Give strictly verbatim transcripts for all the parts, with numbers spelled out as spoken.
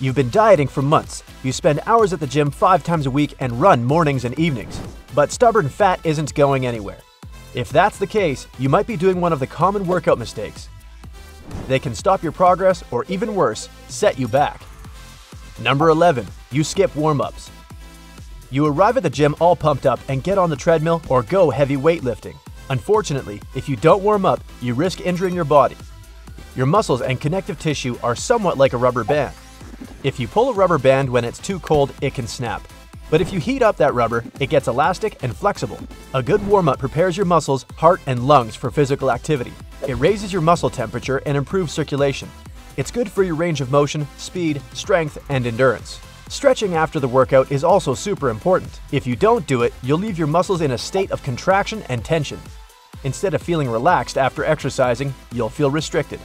You've been dieting for months, you spend hours at the gym five times a week and run mornings and evenings. But stubborn fat isn't going anywhere. If that's the case, you might be doing one of the common workout mistakes. They can stop your progress or, even worse, set you back. Number eleven. You skip warm-ups. You arrive at the gym all pumped up and get on the treadmill or go heavy weightlifting. Unfortunately, if you don't warm up, you risk injuring your body. Your muscles and connective tissue are somewhat like a rubber band. If you pull a rubber band when it's too cold, it can snap. But if you heat up that rubber, it gets elastic and flexible. A good warm-up prepares your muscles, heart, and lungs for physical activity. It raises your muscle temperature and improves circulation. It's good for your range of motion, speed, strength, and endurance. Stretching after the workout is also super important. If you don't do it, you'll leave your muscles in a state of contraction and tension. Instead of feeling relaxed after exercising, you'll feel restricted.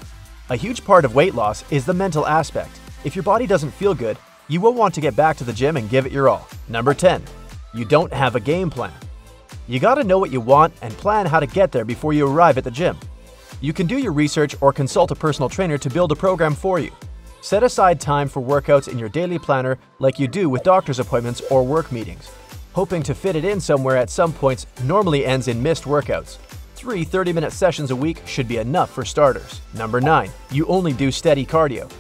A huge part of weight loss is the mental aspect. If your body doesn't feel good, you will want to get back to the gym and give it your all. Number ten. You don't have a game plan. You gotta know what you want and plan how to get there before you arrive at the gym. You can do your research or consult a personal trainer to build a program for you. Set aside time for workouts in your daily planner like you do with doctor's appointments or work meetings. Hoping to fit it in somewhere at some points normally ends in missed workouts. Three thirty-minute sessions a week should be enough for starters. Number nine. You only do steady cardio.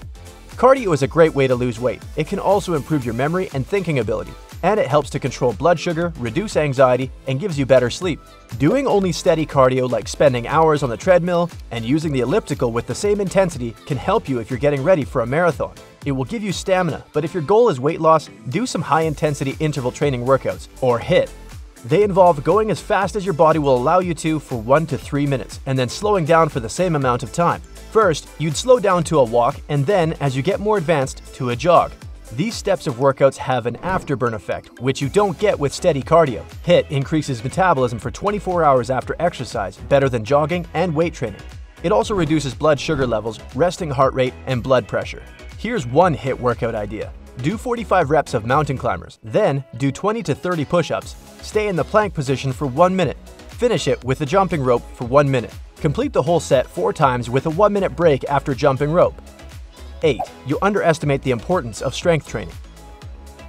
Cardio is a great way to lose weight. It can also improve your memory and thinking ability, and it helps to control blood sugar, reduce anxiety, and gives you better sleep. Doing only steady cardio, like spending hours on the treadmill and using the elliptical with the same intensity, can help you if you're getting ready for a marathon. It will give you stamina, but if your goal is weight loss, do some high-intensity interval training workouts, or HIIT. They involve going as fast as your body will allow you to for one to three minutes, and then slowing down for the same amount of time. First, you'd slow down to a walk, and then, as you get more advanced, to a jog. These steps of workouts have an afterburn effect, which you don't get with steady cardio. HIIT increases metabolism for twenty-four hours after exercise, better than jogging and weight training. It also reduces blood sugar levels, resting heart rate, and blood pressure. Here's one HIIT workout idea. Do forty-five reps of mountain climbers, then do twenty to thirty push-ups. Stay in the plank position for one minute. Finish it with a jumping rope for one minute. Complete the whole set four times with a one-minute break after jumping rope. eight. You underestimate the importance of strength training.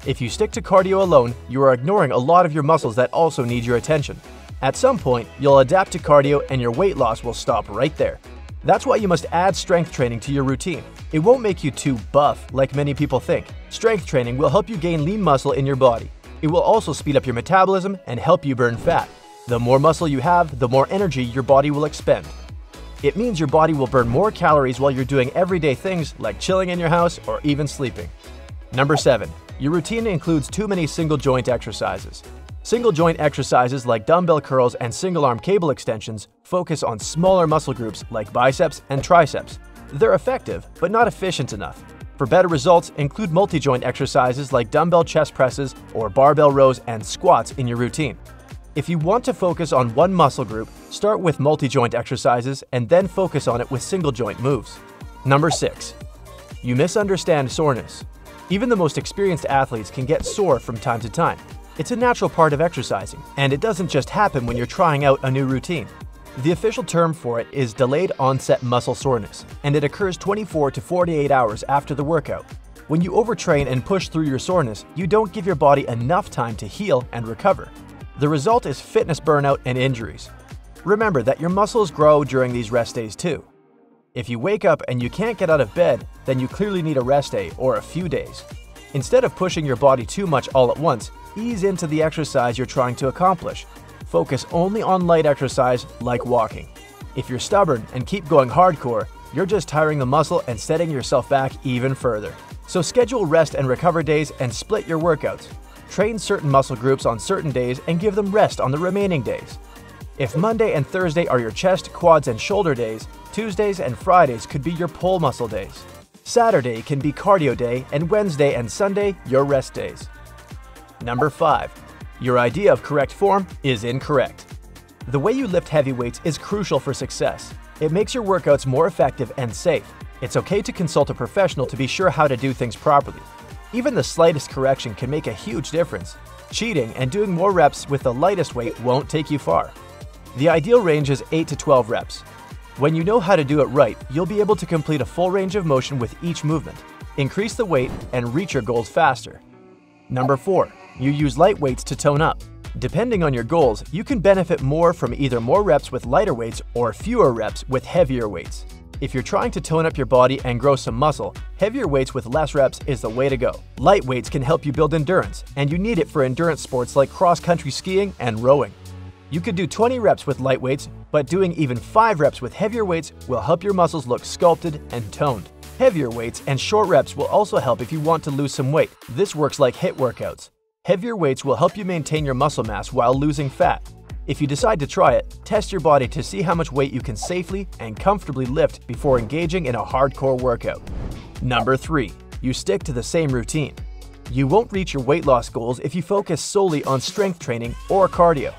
If you stick to cardio alone, you are ignoring a lot of your muscles that also need your attention. At some point, you'll adapt to cardio and your weight loss will stop right there. That's why you must add strength training to your routine. It won't make you too buff like many people think. Strength training will help you gain lean muscle in your body. It will also speed up your metabolism and help you burn fat. The more muscle you have, the more energy your body will expend. It means your body will burn more calories while you're doing everyday things like chilling in your house or even sleeping. Number seven. Your routine includes too many single joint exercises. Single joint exercises like dumbbell curls and single arm cable extensions focus on smaller muscle groups like biceps and triceps. They're effective, but not efficient enough. For better results, include multi-joint exercises like dumbbell chest presses or barbell rows and squats in your routine. If you want to focus on one muscle group, start with multi-joint exercises and then focus on it with single-joint moves. Number six. You misunderstand soreness. Even the most experienced athletes can get sore from time to time. It's a natural part of exercising, and it doesn't just happen when you're trying out a new routine. The official term for it is delayed onset muscle soreness, and it occurs twenty-four to forty-eight hours after the workout. When you overtrain and push through your soreness, you don't give your body enough time to heal and recover. The result is fitness burnout and injuries. Remember that your muscles grow during these rest days too. If you wake up and you can't get out of bed, then you clearly need a rest day or a few days. Instead of pushing your body too much all at once, ease into the exercise you're trying to accomplish. Focus only on light exercise like walking. If you're stubborn and keep going hardcore, you're just tiring the muscle and setting yourself back even further. So schedule rest and recover days and split your workouts. Train certain muscle groups on certain days and give them rest on the remaining days. If Monday and Thursday are your chest, quads, and shoulder days, Tuesdays and Fridays could be your pull muscle days. Saturday can be cardio day, and Wednesday and Sunday your rest days. Number five. Your idea of correct form is incorrect. The way you lift heavy weights is crucial for success. It makes your workouts more effective and safe. It's okay to consult a professional to be sure how to do things properly. Even the slightest correction can make a huge difference. Cheating and doing more reps with the lightest weight won't take you far. The ideal range is eight to twelve reps. When you know how to do it right, you'll be able to complete a full range of motion with each movement. Increase the weight and reach your goals faster. Number four, you use light weights to tone up. Depending on your goals, you can benefit more from either more reps with lighter weights or fewer reps with heavier weights. If you're trying to tone up your body and grow some muscle, heavier weights with less reps is the way to go. Light weights can help you build endurance, and you need it for endurance sports like cross-country skiing and rowing. You could do twenty reps with light weights, but doing even five reps with heavier weights will help your muscles look sculpted and toned. Heavier weights and short reps will also help if you want to lose some weight. This works like HIIT workouts. Heavier weights will help you maintain your muscle mass while losing fat. If you decide to try it, test your body to see how much weight you can safely and comfortably lift before engaging in a hardcore workout. Number three, you stick to the same routine. You won't reach your weight loss goals if you focus solely on strength training or cardio.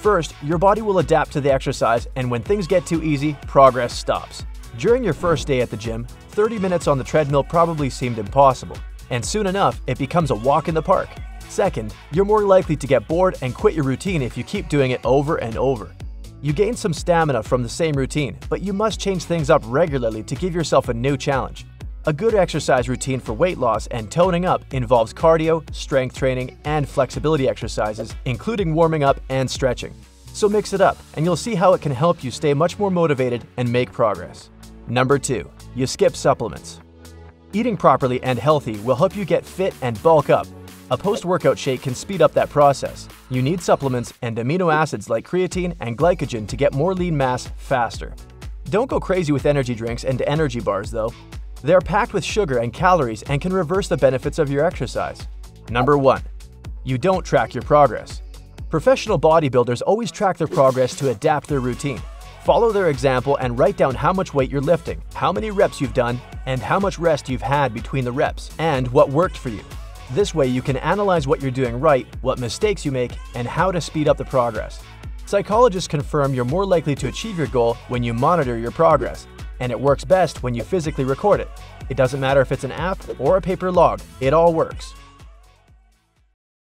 First, your body will adapt to the exercise, and when things get too easy, progress stops. During your first day at the gym, thirty minutes on the treadmill probably seemed impossible, and soon enough, it becomes a walk in the park. Second, you're more likely to get bored and quit your routine if you keep doing it over and over. You gain some stamina from the same routine, but you must change things up regularly to give yourself a new challenge. A good exercise routine for weight loss and toning up involves cardio, strength training, and flexibility exercises, including warming up and stretching. So mix it up, and you'll see how it can help you stay much more motivated and make progress. Number two, you skip supplements. Eating properly and healthy will help you get fit and bulk up. A post-workout shake can speed up that process. You need supplements and amino acids like creatine and glycogen to get more lean mass faster. Don't go crazy with energy drinks and energy bars though. They're packed with sugar and calories and can reverse the benefits of your exercise. Number one, you don't track your progress. Professional bodybuilders always track their progress to adapt their routine. Follow their example and write down how much weight you're lifting, how many reps you've done, and how much rest you've had between the reps, and what worked for you. This way you can analyze what you're doing right, what mistakes you make, and how to speed up the progress. Psychologists confirm you're more likely to achieve your goal when you monitor your progress, and it works best when you physically record it. It doesn't matter if it's an app or a paper log, it all works.